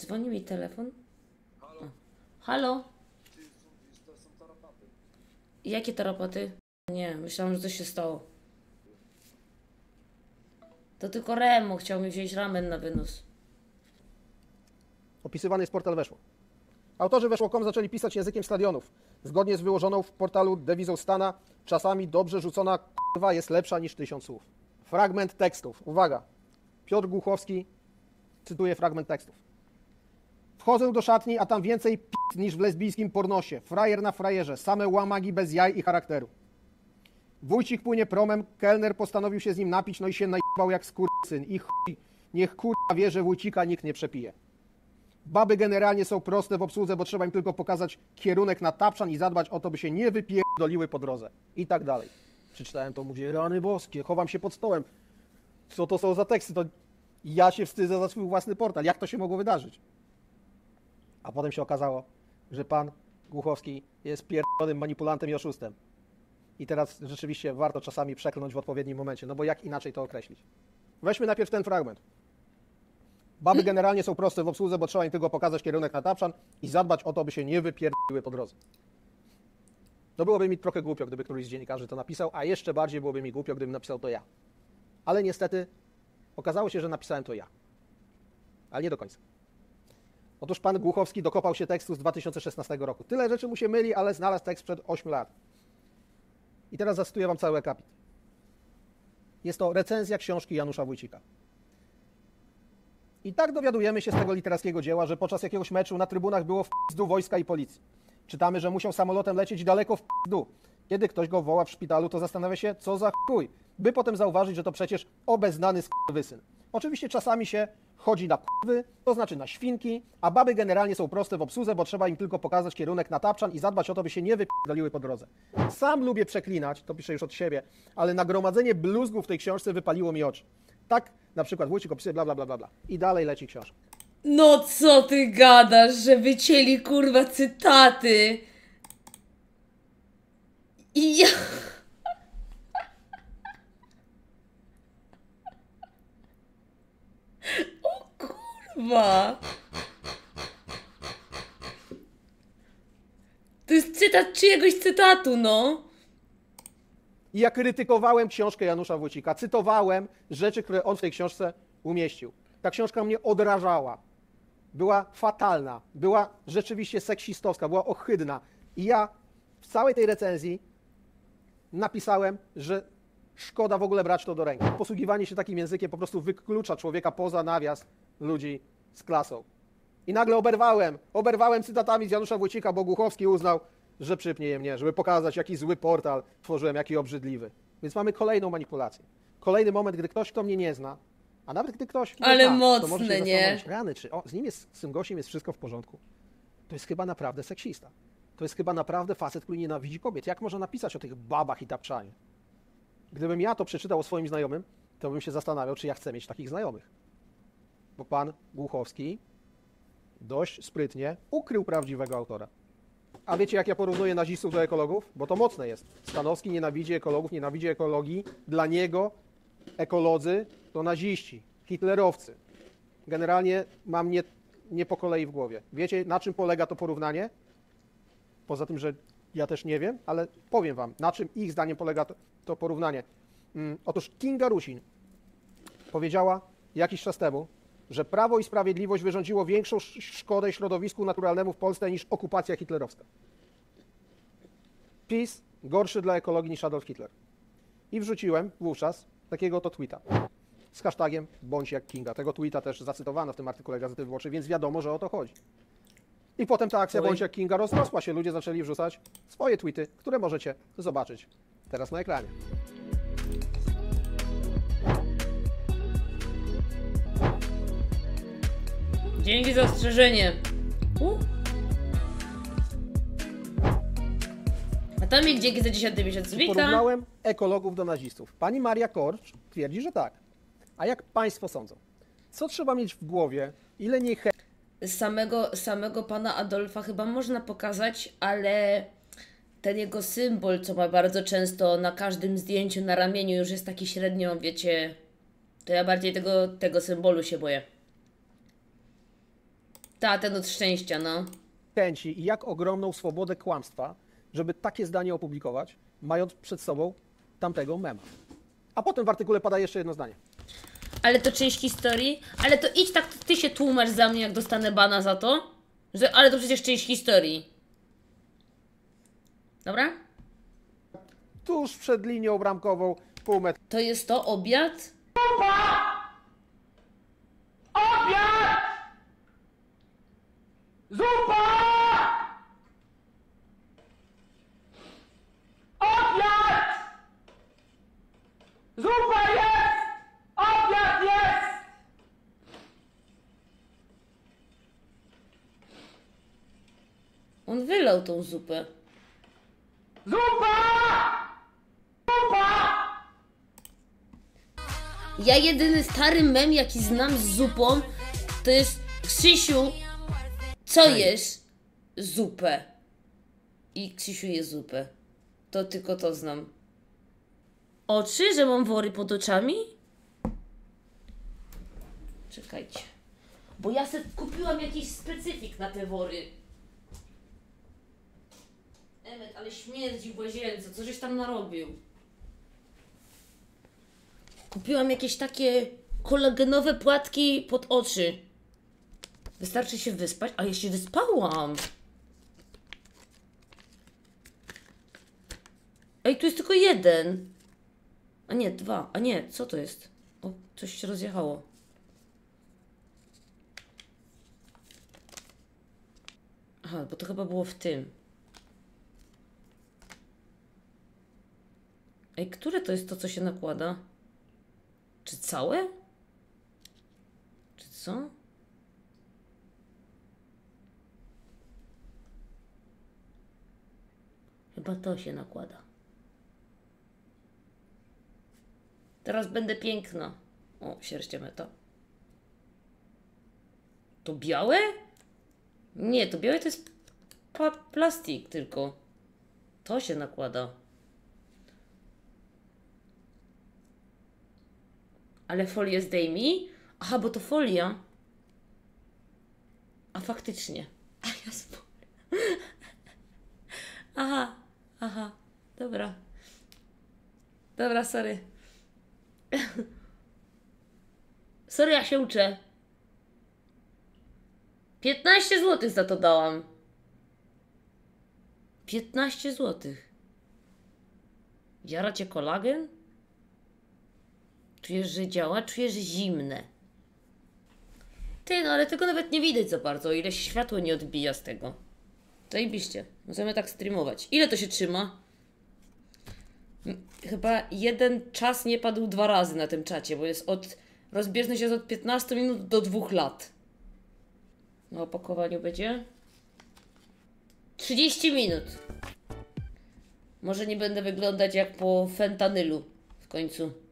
Dzwoni mi telefon. Halo? Halo? To są tarapaty. Jakie tarapaty? Nie, myślałam, że coś się stało. To tylko Remo chciał mi wziąć ramen na wynos. Opisywany jest portal Weszło. Autorzy Weszło.com zaczęli pisać językiem stadionów. Zgodnie z wyłożoną w portalu dewizą Stana, czasami dobrze rzucona k***wa jest lepsza niż 1000 słów. Fragment tekstów. Uwaga. Piotr Głuchowski cytuje fragment tekstów. Wchodzę do szatni, a tam więcej p*** niż w lesbijskim pornosie. Frajer na frajerze. Same łamagi bez jaj i charakteru. Wójcik płynie promem, kelner postanowił się z nim napić, no i się najebał jak skurczyn. I chuj, niech kurwa wie, że Wójcika nikt nie przepije. Baby generalnie są proste w obsłudze, bo trzeba im tylko pokazać kierunek na tapczan i zadbać o to, by się nie wypierdoliły po drodze. I tak dalej. Przeczytałem to, mówię, rany boskie, chowam się pod stołem. Co to są za teksty? To ja się wstydzę za swój własny portal. Jak to się mogło wydarzyć? A potem się okazało, że pan Głuchowski jest pierdolonym manipulantem i oszustem. I teraz rzeczywiście warto czasami przeklnąć w odpowiednim momencie, no bo jak inaczej to określić? Weźmy najpierw ten fragment. Baby generalnie są proste w obsłudze, bo trzeba im tylko pokazać kierunek na tapczan i zadbać o to, by się nie wypierdoliły po drodze. No byłoby mi trochę głupio, gdyby któryś z dziennikarzy to napisał, a jeszcze bardziej byłoby mi głupio, gdybym napisał to ja. Ale niestety okazało się, że napisałem to ja. Ale nie do końca. Otóż pan Głuchowski dokopał się tekstu z 2016 roku. Tyle rzeczy mu się myli, ale znalazł tekst sprzed 8 lat. I teraz zacytuję wam cały akapit. Jest to recenzja książki Janusza Wójcika. I tak dowiadujemy się z tego literackiego dzieła, że podczas jakiegoś meczu na trybunach było w p***du wojska i policji. Czytamy, że musiał samolotem lecieć daleko w p***du. Kiedy ktoś go woła w szpitalu, to zastanawia się, co za chuj, by potem zauważyć, że to przecież obeznany skurwysyn. Oczywiście czasami się chodzi na kurwy, to znaczy na świnki, a baby generalnie są proste w obsłudze, bo trzeba im tylko pokazać kierunek na tapczan i zadbać o to, by się nie wypierdoliły po drodze. Sam lubię przeklinać, to piszę już od siebie, ale nagromadzenie bluzgów w tej książce wypaliło mi oczy. Tak na przykład Wójcik opisuje bla bla bla bla i dalej leci książka. No co ty gadasz, że wycięli kurwa cytaty? I ja... To jest cytat czyjegoś cytatu, no. Ja krytykowałem książkę Janusza Wójcika. Cytowałem rzeczy, które on w tej książce umieścił. Ta książka mnie odrażała. Była fatalna. Była rzeczywiście seksistowska. Była ohydna. I ja w całej tej recenzji napisałem, że szkoda w ogóle brać to do ręki. Posługiwanie się takim językiem po prostu wyklucza człowieka poza nawias ludzi z klasą. I nagle oberwałem cytatami z Janusza Wójcika, bo Głuchowski uznał, że przypnie je mnie, żeby pokazać, jaki zły portal tworzyłem, jaki obrzydliwy. Więc mamy kolejną manipulację. Kolejny moment, gdy ktoś, kto mnie nie zna, a nawet gdy ktoś... Ale zna, mocne, to może się nie? Rany, czy o, z nim jest, z tym gościem jest wszystko w porządku. To jest chyba naprawdę seksista. To jest chyba naprawdę facet, który nienawidzi kobiet. Jak można napisać o tych babach i tapczanie? Gdybym ja to przeczytał o swoim znajomym, to bym się zastanawiał, czy ja chcę mieć takich znajomych. Bo pan Głuchowski dość sprytnie ukrył prawdziwego autora. A wiecie, jak ja porównuję nazistów do ekologów? Bo to mocne jest. Stanowski nienawidzi ekologów, nienawidzi ekologii. Dla niego ekolodzy to naziści, hitlerowcy. Generalnie mam nie po kolei w głowie. Wiecie, na czym polega to porównanie? Poza tym, że ja też nie wiem, ale powiem wam, na czym ich zdaniem polega to porównanie. Otóż Kinga Rusin powiedziała jakiś czas temu, że Prawo i Sprawiedliwość wyrządziło większą szkodę środowisku naturalnemu w Polsce niż okupacja hitlerowska. PiS gorszy dla ekologii niż Adolf Hitler. I wrzuciłem wówczas takiego oto tweeta z hashtagiem bądź jak Kinga. Tego tweeta też zacytowano w tym artykule Gazety Wyborczej, więc wiadomo, że o to chodzi. I potem ta akcja bądź jak Kinga rozrosła się. Ludzie zaczęli wrzucać swoje tweety, które możecie zobaczyć teraz na ekranie. Dzięki za ostrzeżenie. A tam mi dzięki za 10 miesiąc. Porównałem ekologów do nazistów. Pani Maria Korcz twierdzi, że tak. A jak państwo sądzą? Co trzeba mieć w głowie? Ile nie... Samego pana Adolfa chyba można pokazać, ale ten jego symbol, co ma bardzo często na każdym zdjęciu na ramieniu, już jest taki średnio, wiecie... To ja bardziej tego symbolu się boję. Ta, ten od szczęścia, no. Tęci i jak ogromną swobodę kłamstwa, żeby takie zdanie opublikować, mając przed sobą tamtego mema. A potem w artykule pada jeszcze jedno zdanie. Ale to część historii? Ale to idź tak, ty się tłumacz za mnie, jak dostanę bana za to. Że, ale to przecież część historii. Dobra? Tuż przed linią bramkową, pół metra. To jest to obiad? On wylał tą zupę. Zupa! Zupa! Ja jedyny stary mem, jaki znam z zupą, to jest Krzysiu, co jesz? Zupę. I Krzysiu je zupę. To tylko to znam. Oczy? Że mam wory pod oczami? Czekajcie. Bo ja sobie kupiłam jakiś specyfik na te wory. Emet, ale śmierdzi w łazience, co żeś tam narobił? Kupiłam jakieś takie kolagenowe płatki pod oczy. Wystarczy się wyspać, a ja się wyspałam. Ej, tu jest tylko jeden. A nie, dwa. A nie, co to jest? O, coś się rozjechało. Aha, bo to chyba było w tym. Ej, które to jest to, co się nakłada? Czy całe? Czy co? Chyba to się nakłada. Teraz będę piękna. O, sierście meta. To białe? Nie, to białe to jest plastik tylko. To się nakłada. Ale folię zdejmij? Aha, bo to folia. A faktycznie. A ja aha, aha, dobra. Dobra, sorry. Sorry, ja się uczę. 15 zł za to dałam. 15 zł. Jara cię kolagen? Czujesz, że działa? Czujesz zimne. Ty, no ale tego nawet nie widać za bardzo, o ile światło nie odbija z tego. Zajebiście. Możemy tak streamować. Ile to się trzyma? Chyba jeden czas nie padł dwa razy na tym czacie, bo jest rozbieżność jest od 15 minut do 2 lat. Na opakowaniu będzie? 30 minut. Może nie będę wyglądać jak po fentanylu w końcu.